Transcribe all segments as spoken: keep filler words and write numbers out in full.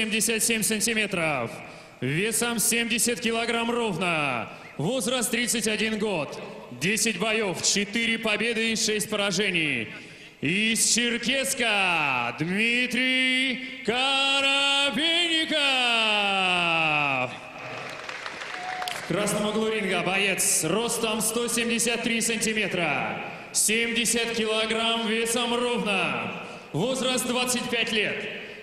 семьдесят семь сантиметров, весом семьдесят килограмм ровно, возраст тридцать один год, десять боев, четыре победы и шесть поражений. Из Черкеска Дмитрий Коробейников. В красном углу ринга боец ростом сто семьдесят три сантиметра, семьдесят килограмм, весом ровно, возраст двадцать пять лет.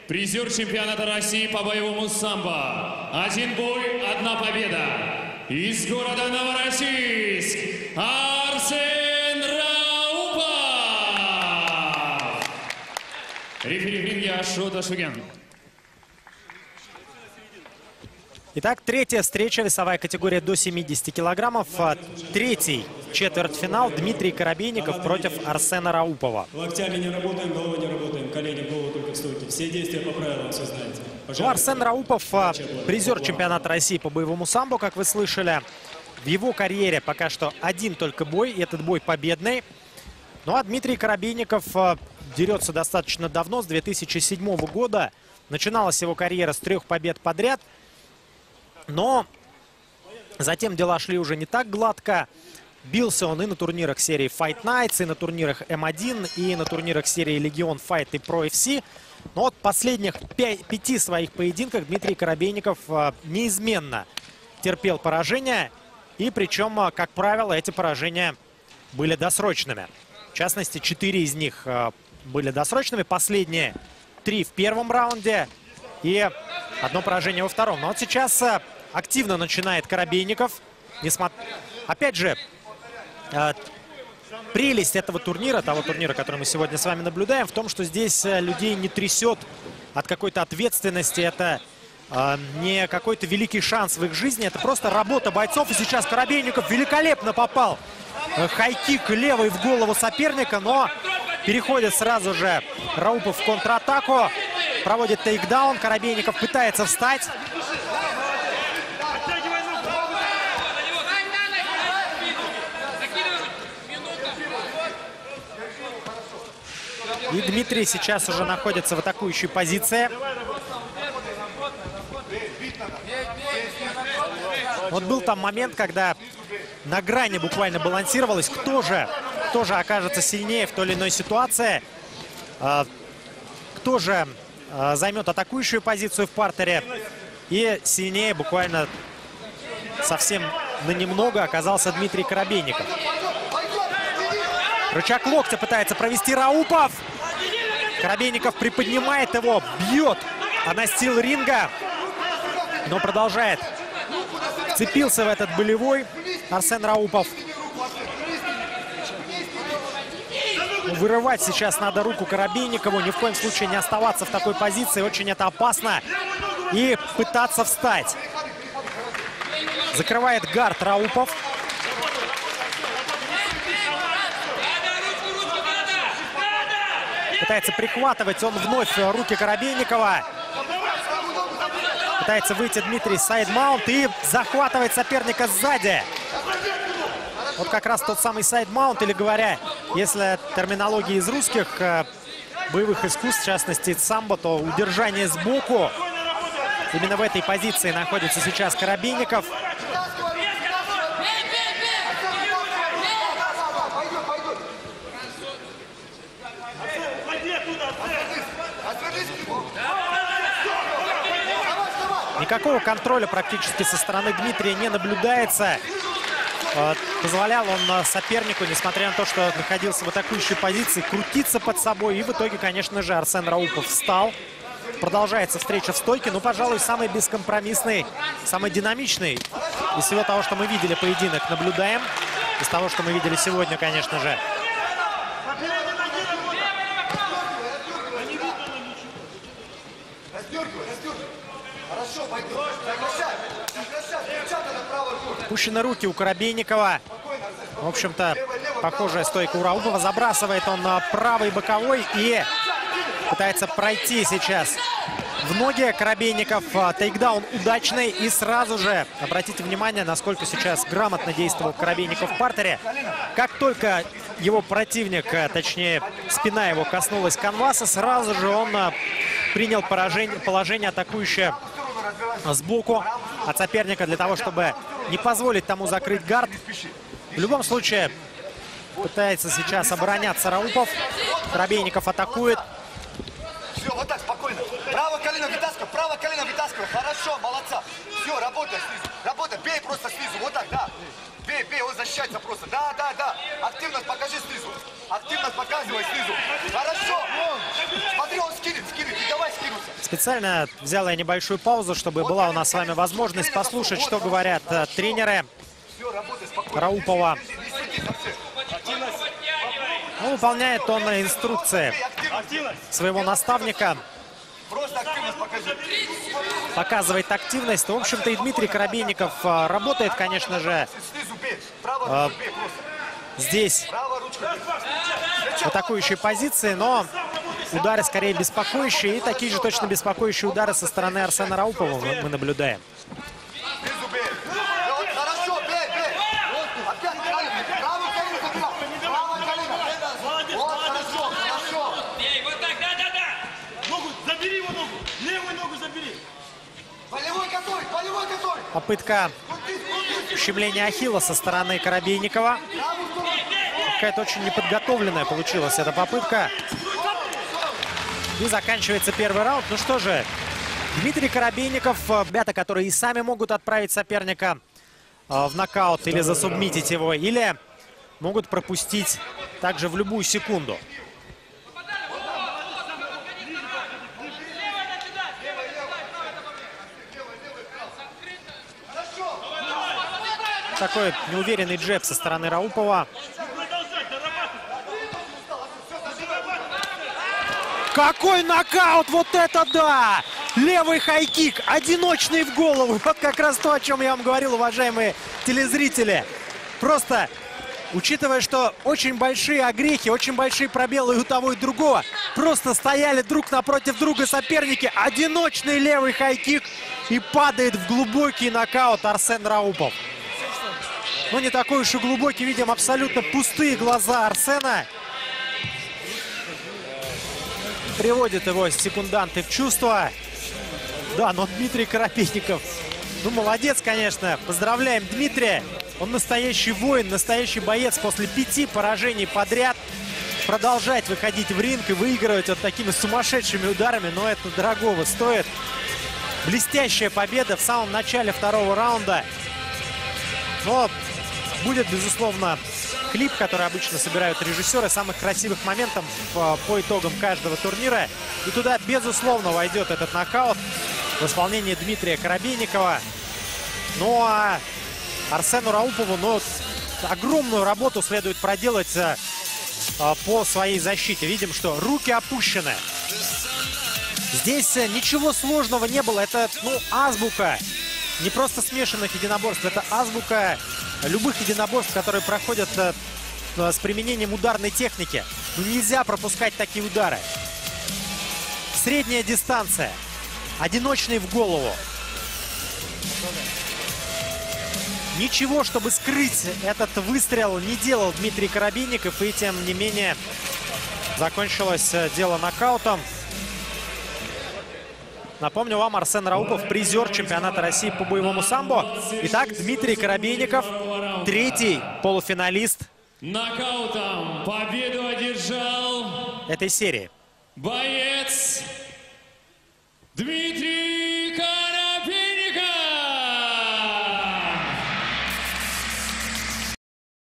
Призер чемпионата России по боевому самбо. Один бой, одна победа. Из города Новороссийск Арсен Раупов. Рефери в ринге Шо Ташуген. Итак, третья встреча, весовая категория до семидесяти килограммов. Третий четвертьфинал. Дмитрий Коробейников против Арсена Раупова. Локтями не работаем, головой не работаем, колени в голову только стойте. Все действия по правилам, все знаете. Ну, Арсен Раупов, призер чемпионата России по боевому самбо, как вы слышали. В его карьере пока что один только бой, и этот бой победный. Ну а Дмитрий Коробейников дерется достаточно давно, с две тысячи седьмого года. Начиналась его карьера с трех побед подряд. Но затем дела шли уже не так гладко. Бился он и на турнирах серии Fight Nights, и на турнирах эм один, и на турнирах серии Legion Fight и Pro эф си. Но вот в последних пя- пяти своих поединках Дмитрий Коробейников неизменно терпел поражения. И причем, как правило, эти поражения были досрочными. В частности, четыре из них были досрочными. Последние три в первом раунде и одно поражение во втором. Но вот сейчас активно начинает Коробейников. Несмотря... Опять же... Прелесть этого турнира, того турнира, который мы сегодня с вами наблюдаем, в том, что здесь людей не трясет от какой-то ответственности. Это э, не какой-то великий шанс в их жизни, это просто работа бойцов. И сейчас Коробейников великолепно попал хайкик левой в голову соперника, но переходит сразу же Раупов в контратаку, проводит тейкдаун, Коробейников пытается встать. И Дмитрий сейчас уже находится в атакующей позиции. Вот был там момент, когда на грани буквально балансировалось, кто же, кто же окажется сильнее в той или иной ситуации. Кто же займет атакующую позицию в партере. И сильнее буквально совсем на немного оказался Дмитрий Коробейников. Рычаг локтя пытается провести Раупов. Коробейников приподнимает его, бьет. Она стил ринга, но продолжает. Вцепился в этот болевой Арсен Раупов. Вырывать сейчас надо руку Коробейникову. Ни в коем случае не оставаться в такой позиции. Очень это опасно. И пытаться встать. Закрывает гард Раупов. Пытается прихватывать он вновь руки Коробейникова. Пытается выйти Дмитрий сайдмаунт и захватывает соперника сзади. Вот как раз тот самый сайдмаунт, или говоря, если терминологии из русских боевых искусств, в частности самбо, то удержание сбоку. Именно в этой позиции находится сейчас Коробейников. Никакого контроля практически со стороны Дмитрия не наблюдается. Позволял он сопернику, несмотря на то, что находился в атакующей позиции, крутиться под собой. И в итоге, конечно же, Арсен Раупов встал. Продолжается встреча в стойке. Но, пожалуй, самый бескомпромиссный, самый динамичный из всего того, что мы видели поединок, наблюдаем. Из того, что мы видели сегодня, конечно же. Пущены руки у Коробейникова. В общем-то, похожая стойка у Раупова. Забрасывает он правый боковой и пытается пройти сейчас в ноги Коробейников. Тейкдаун удачный. И сразу же обратите внимание, насколько сейчас грамотно действовал Коробейников в партере. Как только его противник, точнее спина его коснулась канваса, сразу же он принял поражение, положение атакующее сбоку от соперника для того, чтобы не позволить тому закрыть гард. В любом случае пытается сейчас обороняться Раупов. Коробейников атакует. Все, вот так, спокойно. Право колено вытаскивай, право колено вытаскивай. Хорошо, молодца. Все, работа снизу. Работа, бей просто снизу. Вот так, да. Бей, бей, он защищается просто. Да, да, да. Активность покажи снизу. Активность показывай снизу. Хорошо. Смотри, он скинет, скинет. И давай скинуться. Специально взяла я небольшую паузу, чтобы вот была у нас с вами возможность послушать, вот, что говорят хорошо. Тренеры Все, работай, Раупова. Ну, выполняет он инструкции своего наставника. Показывает активность. В общем-то, и Дмитрий Коробейников работает, конечно же, здесь в атакующей позиции, но удары скорее беспокоящие. И такие же точно беспокоящие удары со стороны Арсена Раупова мы наблюдаем. Попытка ущемления ахилла со стороны Коробейникова. Какая-то очень неподготовленная получилась эта попытка. И заканчивается первый раунд. Ну что же, Дмитрий Коробейников, ребята, которые и сами могут отправить соперника в нокаут или засубмитить его, или могут пропустить также в любую секунду. Такой неуверенный джеб со стороны Раупова. Какой нокаут! Вот это да! Левый хайкик, одиночный в голову. Вот как раз то, о чем я вам говорил, уважаемые телезрители. Просто, учитывая, что очень большие огрехи, очень большие пробелы у того и другого, просто стояли друг напротив друга соперники. Одиночный левый хайкик, и падает в глубокий нокаут Арсен Раупов. Но не такой уж и глубокий. Видим абсолютно пустые глаза Арсена. Приводит его секунданты в чувство. Да, но Дмитрий Коробейников, ну, молодец, конечно. Поздравляем Дмитрия. Он настоящий воин, настоящий боец. После пяти поражений подряд продолжать выходить в ринг и выигрывать вот такими сумасшедшими ударами. Но это дорогого стоит. Блестящая победа в самом начале второго раунда. Но будет, безусловно, клип, который обычно собирают режиссеры самых красивых моментов по итогам каждого турнира. И туда, безусловно, войдет этот нокаут в исполнении Дмитрия Коробейникова. Ну а Арсену Раупову, ну, огромную работу следует проделать по своей защите. Видим, что руки опущены. Здесь ничего сложного не было. Это, ну, азбука. Не просто смешанных единоборств, это азбука любых единоборств, которые проходят э, с применением ударной техники. Но нельзя пропускать такие удары. Средняя дистанция. Одиночный в голову. Ничего, чтобы скрыть этот выстрел, не делал Дмитрий Коробейников. И тем не менее закончилось дело нокаутом. Напомню вам, Арсен Раупов, призер чемпионата России по боевому самбо. Итак, Дмитрий Коробейников, третий полуфиналист. Нокаутом победу одержал этой серии боец Дмитрий